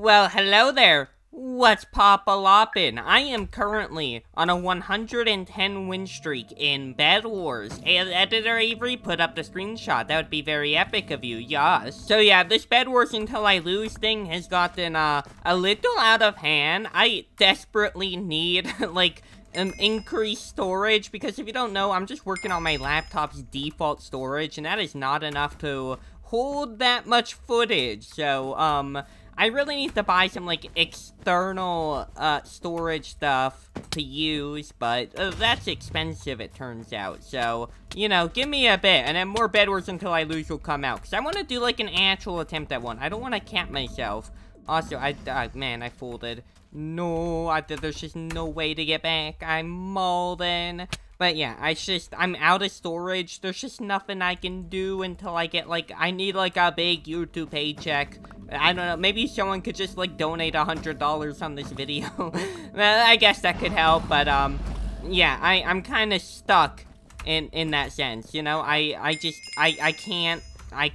Well, hello there. What's pop-a-loppin'? I am currently on a 110 win streak in Bed Wars. Editor Avery, put up the screenshot. That would be very epic of you, yes. So yeah, this Bed Wars until I lose thing has gotten a little out of hand. I desperately need, like, increased storage, because if you don't know, I'm just working on my laptop's default storage, and that is not enough to hold that much footage. So, I really need to buy some, like, external, storage stuff to use, but that's expensive, it turns out. So, you know, give me a bit, and then more Bed Wars until I lose will come out. Because I want to do, like, an actual attempt at one. I don't want to cap myself. Also, man, I folded. No, there's just no way to get back. I'm molding. But yeah, I'm out of storage. There's just nothing I can do until I get, like, I need, like, a big YouTube paycheck. I don't know, maybe someone could just, like, donate $100 on this video. I guess that could help, but, yeah, I'm kind of stuck in that sense, you know? I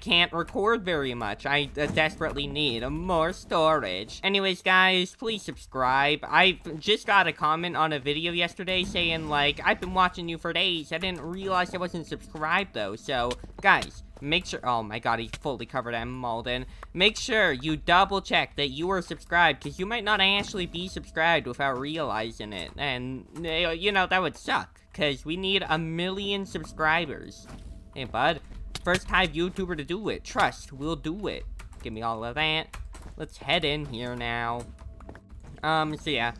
can't record very much. I desperately need more storage. Anyways, guys, please subscribe. I just got a comment on a video yesterday saying, like, I've been watching you for days. I didn't realize I wasn't subscribed, though. So, guys, make sure— oh my god, he's fully covered. I'm Malden. Make sure you double check that you are subscribed, because you might not actually be subscribed without realizing it. And, you know, that would suck, because we need 1 million subscribers. Hey, bud. First Hive YouTuber to do it. Trust, we'll do it. Give me all of that. Let's head in here now. So yeah.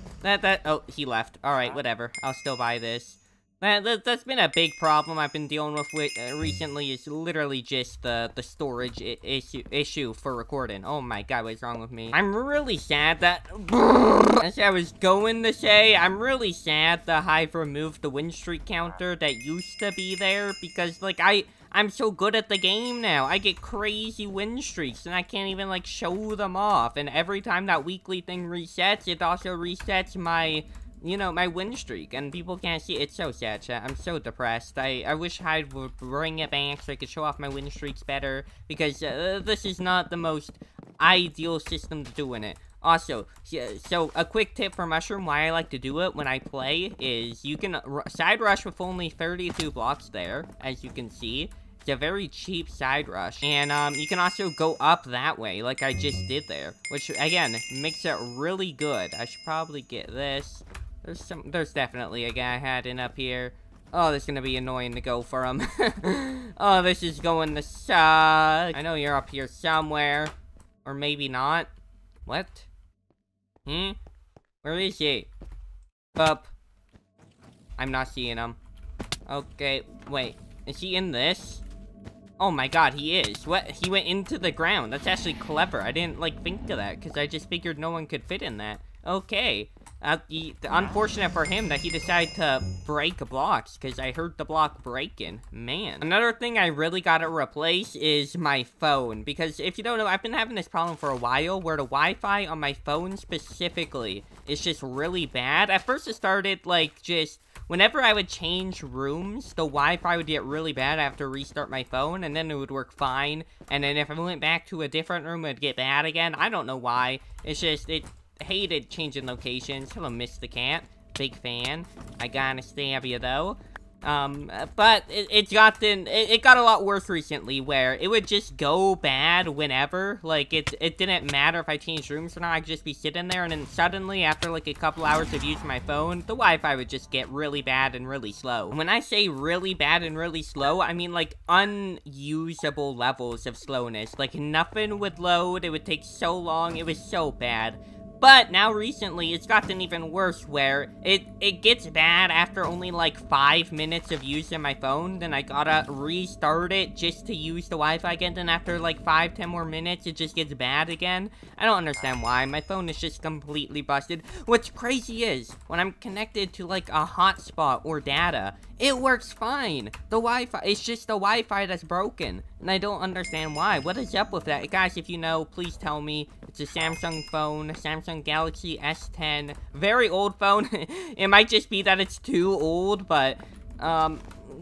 Oh, he left. Alright, whatever. I'll still buy this. That's been a big problem I've been dealing with recently. Is literally just the storage issue for recording. Oh my god, what's wrong with me? I'm really sad that— as I was going to say, I'm really sad that Hive removed the win streak counter that used to be there, because, like, I'm so good at the game now. I get crazy win streaks, and I can't even, like, show them off. And every time that weekly thing resets, it also resets my, you know, my win streak. And people can't see it. It's so sad, chat. I'm so depressed. I wish Hive would bring it back so I could show off my win streaks better. Because this is not the most ideal system to do in it. Also, so a quick tip for Mushroom, why I like to do it when I play, is you can side rush with only 32 blocks there, as you can see. It's a very cheap side rush. And you can also go up that way, like I just did there, which, again, makes it really good. I should probably get this. There's definitely a guy hiding up here. Oh, this is gonna be annoying to go for him. Oh, this is going to suck. I know you're up here somewhere. Or maybe not. What? Hmm? Where is he? Up. I'm not seeing him. Okay, wait. Is he in this? Oh my god, he is. What? He went into the ground. That's actually clever. I didn't, like, think of that, because I just figured no one could fit in that. Okay. Unfortunate for him that he decided to break blocks, because I heard the block breaking. Man. Another thing I really gotta replace is my phone, because if you don't know, I've been having this problem for a while where the Wi-Fi on my phone specifically is just really bad. At first it started, like, just whenever I would change rooms, the Wi-Fi would get really bad. I have to restart my phone, and then it would work fine. And then if I went back to a different room, it would get bad again. I don't know why. It's just, it hated changing locations. Hello, Miss the Cat. Big fan. I gotta stab you, though. But it got a lot worse recently, where it would just go bad whenever. Like, it didn't matter if I changed rooms or not. I'd just be sitting there, and then suddenly, after, like, a couple hours of using my phone, the Wi-Fi would just get really bad and really slow. And when I say really bad and really slow, I mean, like, unusable levels of slowness. Like, nothing would load. It would take so long. It was so bad. But now recently, it's gotten even worse, where it gets bad after only, like, 5 minutes of using my phone. Then I gotta restart it just to use the Wi-Fi again. Then after, like, 5, 10 more minutes, it just gets bad again. I don't understand why. My phone is just completely busted. What's crazy is, when I'm connected to, like, a hotspot or data, it works fine. The Wi-Fi, it's just the Wi-Fi that's broken. And I don't understand why. What is up with that? Guys, if you know, please tell me. It's a Samsung phone, Samsung Galaxy S10. Very old phone. It might just be that it's too old, but,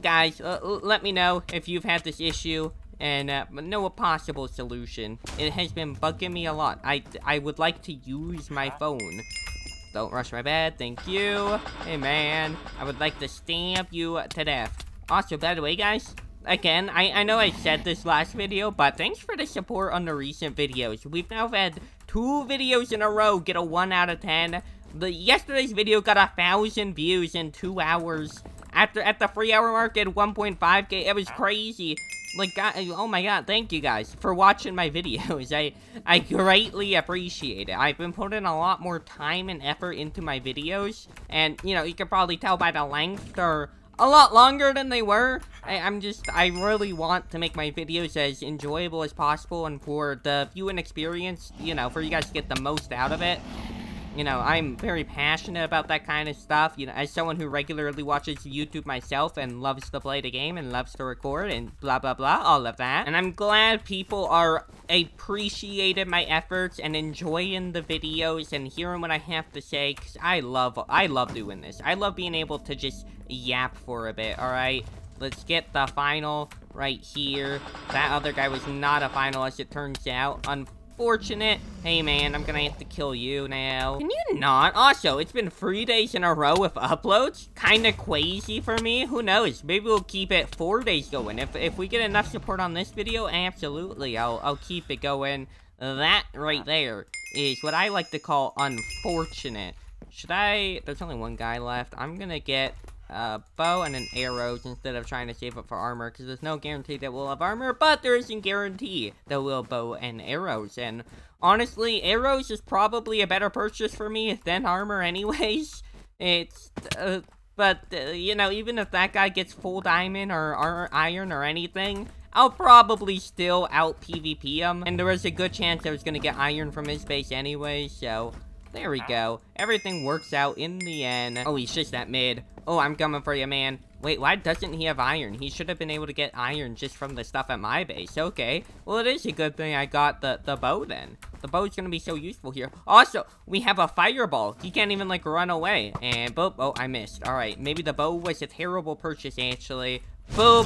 guys, let me know if you've had this issue. and no possible solution. It has been bugging me a lot. I would like to use my phone. Don't rush my bed, thank you. Hey man, I would like to stamp you to death. Also, by the way guys, again, I know I said this last video, but thanks for the support on the recent videos. We've now had 2 videos in a row get a 1 out of 10. Yesterday's video got 1,000 views in 2 hours. At the 3 hour mark at 1.5k, it was crazy. Like, God, oh my god, thank you guys for watching my videos. I greatly appreciate it. I've been putting a lot more time and effort into my videos, and, you know, you can probably tell by the length, they're a lot longer than they were. I really want to make my videos as enjoyable as possible, and for the viewing experience, you know, for you guys to get the most out of it. You know, I'm very passionate about that kind of stuff. You know, as someone who regularly watches YouTube myself and loves to play the game and loves to record and blah, blah, blah, all of that. And I'm glad people are appreciating my efforts and enjoying the videos and hearing what I have to say, because I love doing this. I love being able to just yap for a bit, all right? Let's get the final right here. That other guy was not a final, as it turns out. Unfortunate. Hey man, I'm gonna have to kill you now. Can you not? Also, it's been 3 days in a row with uploads. Kinda crazy for me. Who knows? Maybe we'll keep it 4 days going. If we get enough support on this video, absolutely, I'll keep it going. That right there is what I like to call unfortunate. There's only one guy left. I'm gonna get a bow and an arrows instead of trying to save up for armor, because there's no guarantee that we'll have armor, but there isn't guarantee that we'll bow and arrows. And honestly, arrows is probably a better purchase for me than armor anyways. It's you know, even if that guy gets full diamond or iron or anything, I'll probably still out PvP him, and there was a good chance I was gonna get iron from his base anyway, so there we go. Everything works out in the end. Oh, he's just that mid. Oh, I'm coming for you, man. Wait, why doesn't he have iron? He should have been able to get iron just from the stuff at my base. Okay. Well, it is a good thing I got the bow then. The bow's gonna be so useful here. Also, we have a fireball. He can't even, like, run away. And boop. Oh, I missed. All right. Maybe the bow was a terrible purchase, actually. Boop.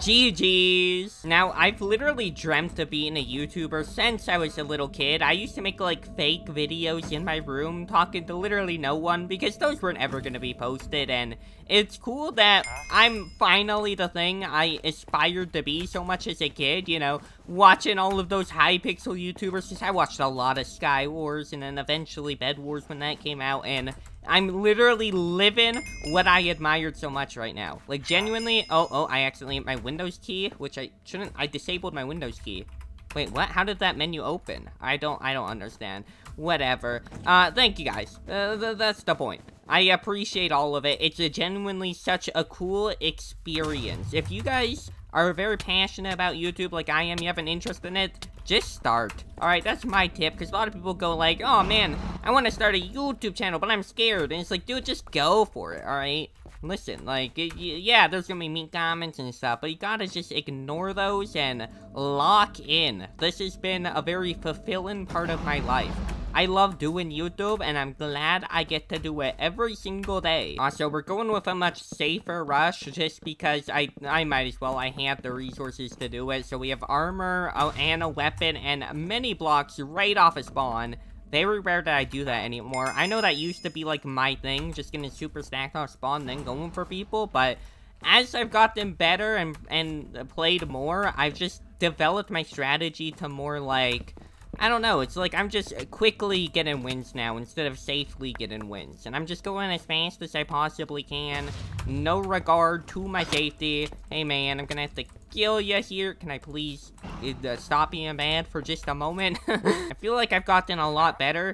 GG's. Now, I've literally dreamt of being a YouTuber since I was a little kid. I used to make, like, fake videos in my room talking to literally no one because those weren't ever gonna be posted, and it's cool that I'm finally the thing I aspired to be so much as a kid, you know, watching all of those high pixel YouTubers, since I watched a lot of Sky Wars and then eventually Bed Wars when that came out, and I'm literally living what I admired so much right now. Like, genuinely, oh, I accidentally hit my Windows key, which I shouldn't. I disabled my Windows key. Wait, what? How did that menu open? I don't understand. Whatever. Thank you guys. That's the point. I appreciate all of it. It's genuinely such a cool experience. If you guys are very passionate about YouTube like I am, you have an interest in it, just start. Alright, that's my tip, because a lot of people go like, oh man, I want to start a YouTube channel, but I'm scared. And it's like, dude, just go for it, alright? Listen, like, yeah, there's gonna be mean comments and stuff, but you gotta just ignore those and lock in. This has been a very fulfilling part of my life. I love doing YouTube, and I'm glad I get to do it every single day. Also, we're going with a much safer rush just because I might as well. I have the resources to do it. So we have armor and a weapon and many blocks right off a spawn. Very rare that I do that anymore. I know that used to be like my thing, just getting super stacked off spawn then going for people, but as I've gotten better and played more, I've just developed my strategy to more like, I don't know, it's like I'm just quickly getting wins now instead of safely getting wins. And I'm just going as fast as I possibly can. No regard to my safety. Hey man, I'm gonna have to kill you here. Can I please stop being bad for just a moment? I feel like I've gotten a lot better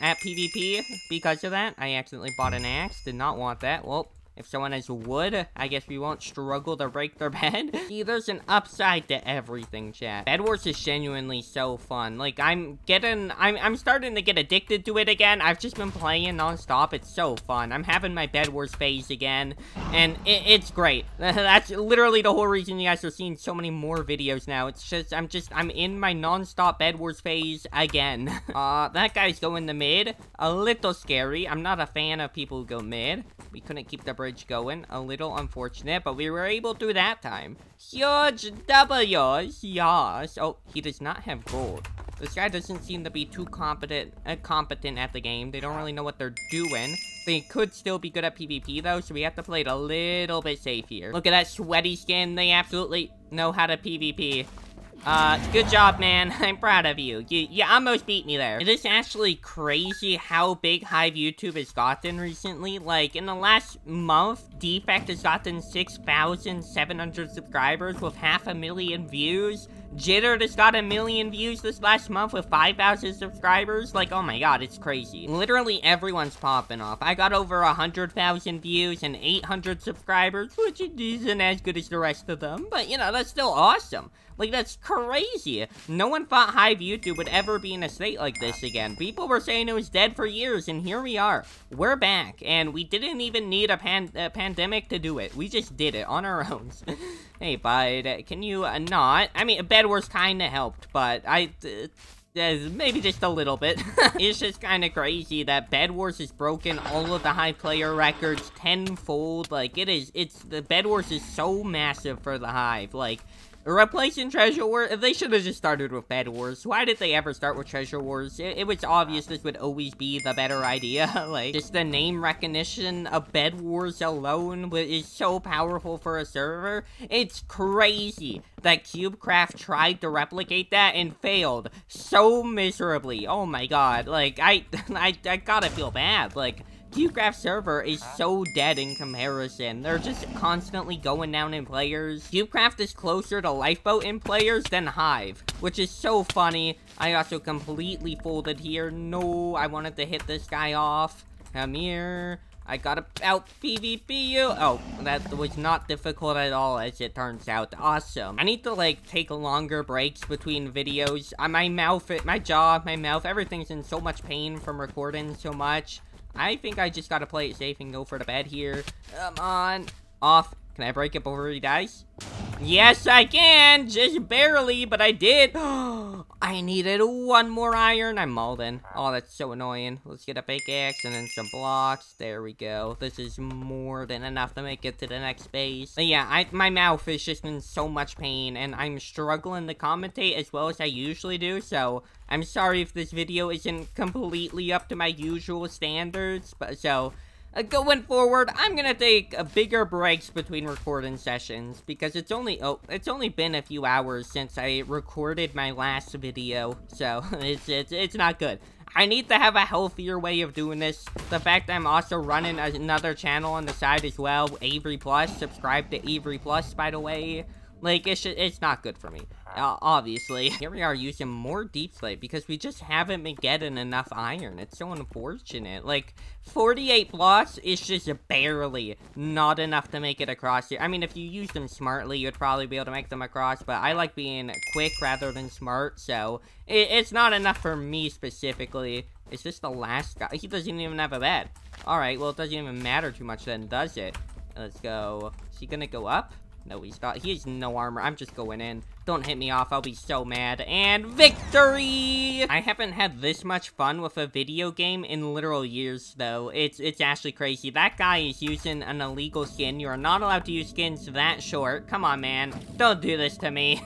at PvP because of that. I accidentally bought an axe. Did not want that. Well, if someone has wood, I guess we won't struggle to break their bed. See, there's an upside to everything, chat. Bed Wars is genuinely so fun. Like, I'm starting to get addicted to it again. I've just been playing nonstop. It's so fun. I'm having my Bed Wars phase again, and it's great. That's literally the whole reason you guys are seeing so many more videos now. It's just, I'm in my nonstop Bed Wars phase again. That guy's going to mid. A little scary. I'm not a fan of people who go mid. We couldn't keep the bridge going. A little unfortunate, but we were able to that time. Huge W, yes. Oh, he does not have gold. This guy doesn't seem to be too competent at the game. They don't really know what they're doing. They could still be good at PvP, though, so we have to play it a little bit safe here. Look at that sweaty skin. They absolutely know how to PvP. Good job, man. I'm proud of you. You almost beat me there. It is actually crazy how big Hive YouTube has gotten recently. Like, in the last month, Defect has gotten 6,700 subscribers with 500,000 views. Jitter just got 1,000,000 views this last month with 5,000 subscribers. Like, oh my god, it's crazy. Literally everyone's popping off. I got over 100,000 views and 800 subscribers, which isn't as good as the rest of them. But, you know, that's still awesome. Like, that's crazy. No one thought Hive YouTube would ever be in a state like this again. People were saying it was dead for years, and here we are. We're back, and we didn't even need a pandemic to do it. We just did it on our own. Hey, bud, can you not? I mean, Bed Wars kind of helped, but maybe just a little bit. It's just kind of crazy that Bed Wars has broken all of the Hive player records tenfold. Like, the Bed Wars is so massive for the Hive. Like, replacing Treasure Wars, they should have just started with Bed Wars. Why did they ever start with Treasure Wars? It was obvious this would always be the better idea. Like, just the name recognition of Bed Wars alone is so powerful for a server. It's crazy that CubeCraft tried to replicate that and failed so miserably. Oh my god, like, I gotta feel bad. Like, CubeCraft server is so dead in comparison. They're just constantly going down in players. CubeCraft is closer to Lifeboat in players than Hive, which is so funny. I also completely folded here. No, I wanted to hit this guy off. Come here. I gotta out PvP you. Oh, that was not difficult at all, as it turns out. Awesome. I need to, like, take longer breaks between videos. My jaw, my mouth, everything's in so much pain from recording so much. I think I just gotta play it safe and go for the bed here. Come on. Off. Can I break it before he dies? Yes, I can! Just barely, but I did. I needed one more iron. I'm molding. Oh, that's so annoying. Let's get a pickaxe and then some blocks. There we go. This is more than enough to make it to the next phase. But yeah, my mouth is just in so much pain, and I'm struggling to commentate as well as I usually do, so I'm sorry if this video isn't completely up to my usual standards, but so... going forward, I'm gonna take bigger breaks between recording sessions because it's only been a few hours since I recorded my last video, so it's not good. I need to have a healthier way of doing this. The fact that I'm also running another channel on the side as well, Avery Plus. Subscribe to Avery Plus, by the way. Like, it's not good for me, obviously. Here we are using more deep slate because we just haven't been getting enough iron. It's so unfortunate. Like, 48 blocks is just barely not enough to make it across here. I mean, if you use them smartly, you'd probably be able to make them across, but I like being quick rather than smart, so it's not enough for me specifically. Is this the last guy? He doesn't even have a bed. All right, well, it doesn't even matter too much then, does it? Let's go. Is he gonna go up? No, he's not. He has no armor. I'm just going in. Don't hit me off. I'll be so mad. And victory! I haven't had this much fun with a video game in literal years, though. It's actually crazy. That guy is using an illegal skin. You are not allowed to use skins that short. Come on, man. Don't do this to me.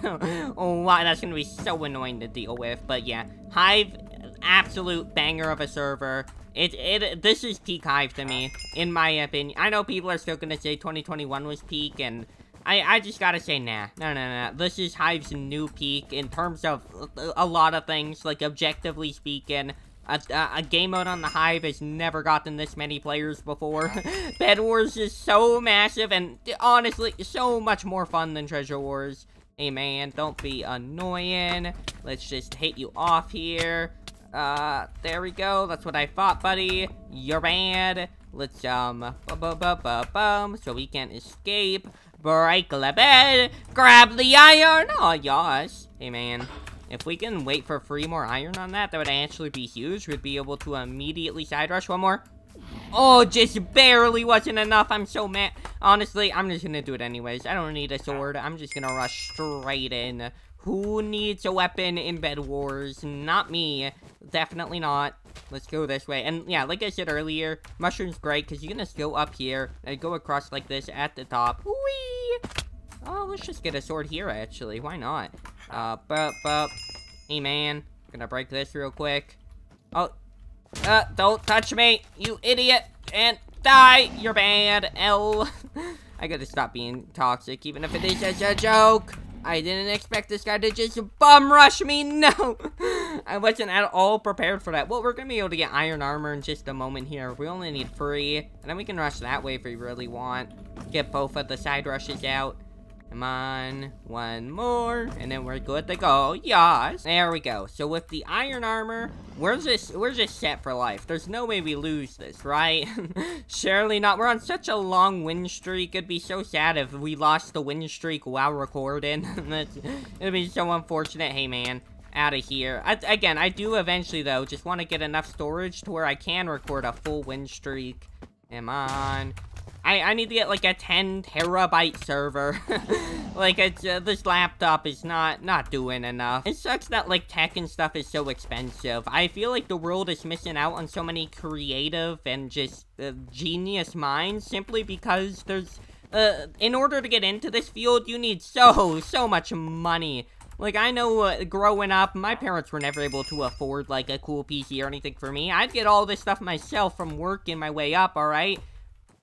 Oh, wow. That's going to be so annoying to deal with. But yeah, Hive, absolute banger of a server. This is peak Hive to me, in my opinion. I know people are still going to say 2021 was peak, and... I just gotta say, nah. No. This is Hive's new peak in terms of a lot of things, like, objectively speaking. A game mode on the Hive has never gotten this many players before. Bed Wars is so massive and, honestly, so much more fun than Treasure Wars. Hey, man, don't be annoying. Let's just hit you off here. There we go. That's what I thought, buddy. You're bad. Let's, so we can escape. Break the bed, grab the iron. Oh, yes. Hey, man. If we can wait for 3 more iron on that, that would actually be huge. We'd be able to immediately side rush one more. Oh, just barely wasn't enough. I'm so mad. Honestly, I'm just gonna do it anyways. I don't need a sword. I'm just gonna rush straight in. Who needs a weapon in Bed Wars? Not me. Definitely not. Let's go this way. And yeah, like I said earlier, Mushroom's great because you can just go up here and go across like this at the top. Whee! Oh, let's just get a sword here, actually. Why not? Bup, bup. Hey, man. I'm gonna break this real quick. Oh. Don't touch me, you idiot. And die. You're bad. L. I gotta stop being toxic, even if it is just a joke. I didn't expect this guy to just bum rush me. No. I wasn't at all prepared for that. Well, we're gonna be able to get iron armor in just a moment here. We only need 3. And then we can rush that way if we really want. Get both of the side rushes out. Come on. One more. And then we're good to go. Yes. There we go. So with the iron armor, we're just set for life. There's no way we lose this, right? Surely not. We're on such a long win streak. It'd be so sad if we lost the win streak while recording. It'd be so unfortunate. Hey, man. Out of here. Again, I do eventually, though, just want to get enough storage to where I can record a full win streak. Come on. I need to get, like, a 10-terabyte server. Like, it's, this laptop is not doing enough. It sucks that, like, tech and stuff is so expensive. I feel like the world is missing out on so many creative and just genius minds simply because there's... in order to get into this field, you need so much money. Like, I know growing up, my parents were never able to afford, like, a cool PC or anything for me. I'd get all this stuff myself from working my way up, alright?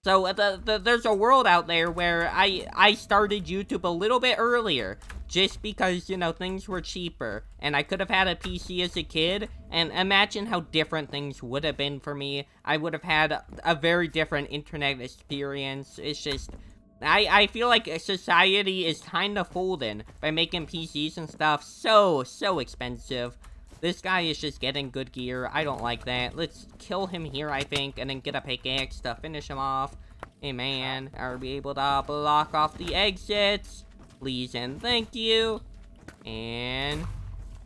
So, there's a world out there where I started YouTube a little bit earlier. Just because, you know, things were cheaper. And I could have had a PC as a kid. And imagine how different things would have been for me. I would have had a very different internet experience. It's just... I feel like society is kind of folding by making PCs and stuff so expensive. This guy is just getting good gear. I don't like that. Let's kill him here, I think, and then get a pickaxe to finish him off. Hey, man. Are we able to block off the exits? Please and thank you. And...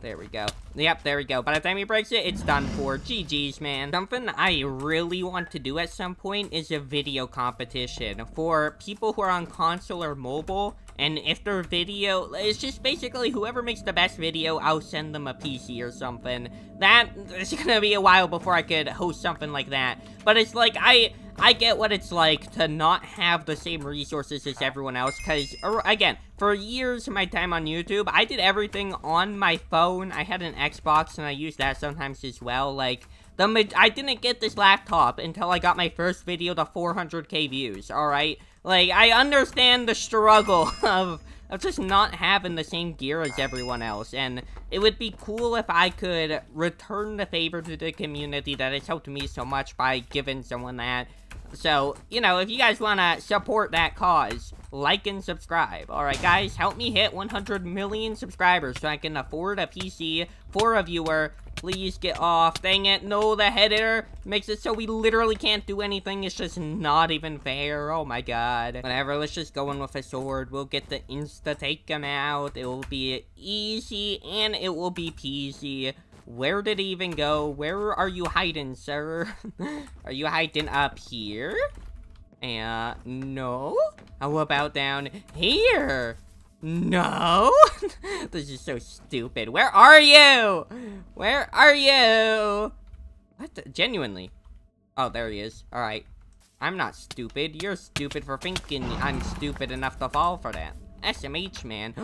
there we go. Yep, there we go. By the time he breaks it, it's done for. GG's, man. Something I really want to do at some point is a video competition for people who are on console or mobile. And if their video... it's just basically whoever makes the best video, I'll send them a PC or something. That is gonna be a while before I could host something like that. But it's like, I get what it's like to not have the same resources as everyone else. Because, again, for years of my time on YouTube, I did everything on my phone. I had an Xbox, and I used that sometimes as well. Like, I didn't get this laptop until I got my first video to 400k views, alright? Like, I understand the struggle of just not having the same gear as everyone else. And it would be cool if I could return the favor to the community that has helped me so much by giving someone that. So, you know, if you guys want to support that cause, like and subscribe. Alright, guys, help me hit 100 million subscribers so I can afford a PC for a viewer. Please get off. Dang it. No, the header makes it so we literally can't do anything. It's just not even fair. Oh my god. Whatever, let's just go in with a sword. We'll get the insta-take him out. It will be easy and it will be peasy. Where did he even go? Where are you hiding, sir? Are you hiding up here? No? How about down here? No? This is so stupid. Where are you? Where are you? What? Genuinely. Oh, there he is. Alright. I'm not stupid. You're stupid for thinking I'm stupid enough to fall for that. SMH, man.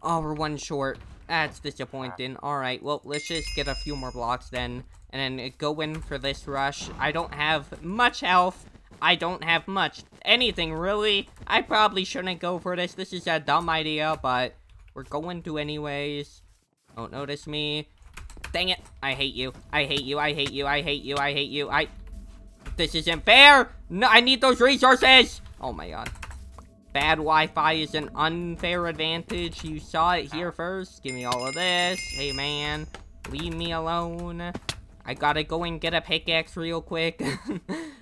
Oh, we're one short. That's disappointing. Alright, well, let's just get a few more blocks then. And then go in for this rush. I don't have much health. I don't have much anything, really. I probably shouldn't go for this. This is a dumb idea, but we're going to anyways. Don't notice me. Dang it. I hate you. I hate you. I hate you. I hate you. I hate you. This isn't fair. No, I need those resources. Oh, my god. Bad Wi-Fi is an unfair advantage. You saw it here first. Give me all of this. Hey, man. Leave me alone. I gotta go and get a pickaxe real quick.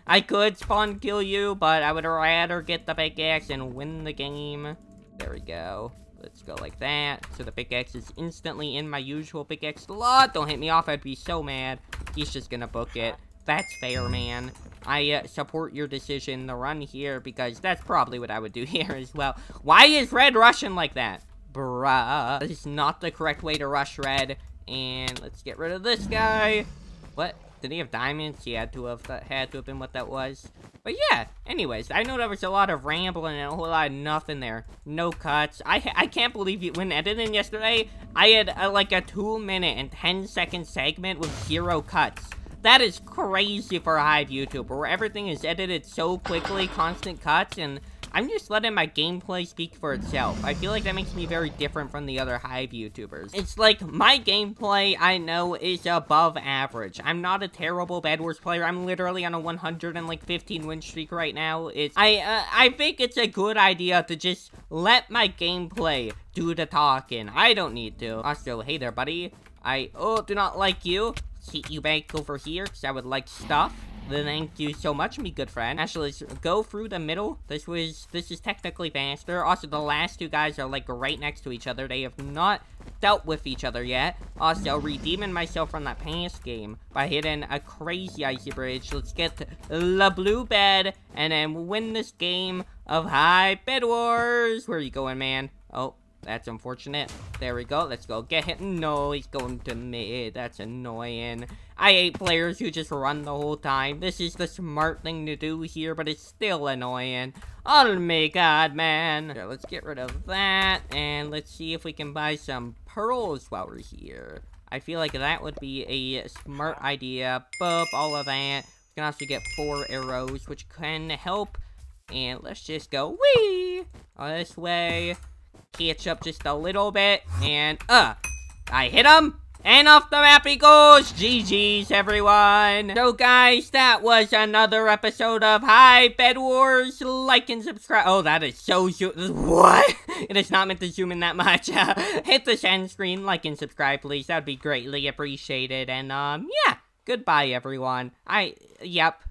I could spawn kill you, but I would rather get the pickaxe and win the game. There we go. Let's go like that. So the pickaxe is instantly in my usual pickaxe slot. Don't hit me off. I'd be so mad. He's just gonna book it. That's fair, man. I support your decision to run here because that's probably what I would do here as well. Why is Red rushing like that? Bruh. This is not the correct way to rush Red. And let's get rid of this guy. What? Did he have diamonds? He had to have been what that was. But yeah, anyways, I know there was a lot of rambling and a whole lot of nothing there. No cuts. I can't believe you, when editing yesterday, I had like a 2-minute and 10-second segment with 0 cuts. That is crazy for a Hive YouTuber, where everything is edited so quickly, constant cuts, and I'm just letting my gameplay speak for itself. I feel like that makes me very different from the other Hive YouTubers. It's like, my gameplay, I know, is above average. I'm not a terrible Bed Wars player. I'm literally on a 115 win streak right now. It's, I think it's a good idea to just let my gameplay do the talking. I don't need to. Also, hey there, buddy. I do not like you. Seat you back over here, because I would like stuff. Thank you so much, me good friend. Actually, let's go through the middle. This is technically faster. Also, the last two guys are like right next to each other. They have not dealt with each other yet. Also, redeeming myself from that past game by hitting a crazy icy bridge. Let's get the blue bed and then win this game of Hive Bed Wars. Where are you going, man? Oh, that's unfortunate. There we go. Let's go get him. No, he's going to mid. That's annoying. I hate players who just run the whole time. This is the smart thing to do here, but it's still annoying. Oh my god, man. Here, let's get rid of that, and let's see if we can buy some pearls while we're here. I feel like that would be a smart idea. Boop, all of that. We can also get 4 arrows, which can help. And let's just go, wee! This way. Catch up just a little bit, and, I hit him, and off the map he goes! GG's, everyone! So, guys, that was another episode of Hive Bed Wars. Like and subscribe. Oh, that is so what? It is not meant to zoom in that much. Hit the send screen, like and subscribe, please. That would be greatly appreciated, and, yeah. Goodbye, everyone. Yep.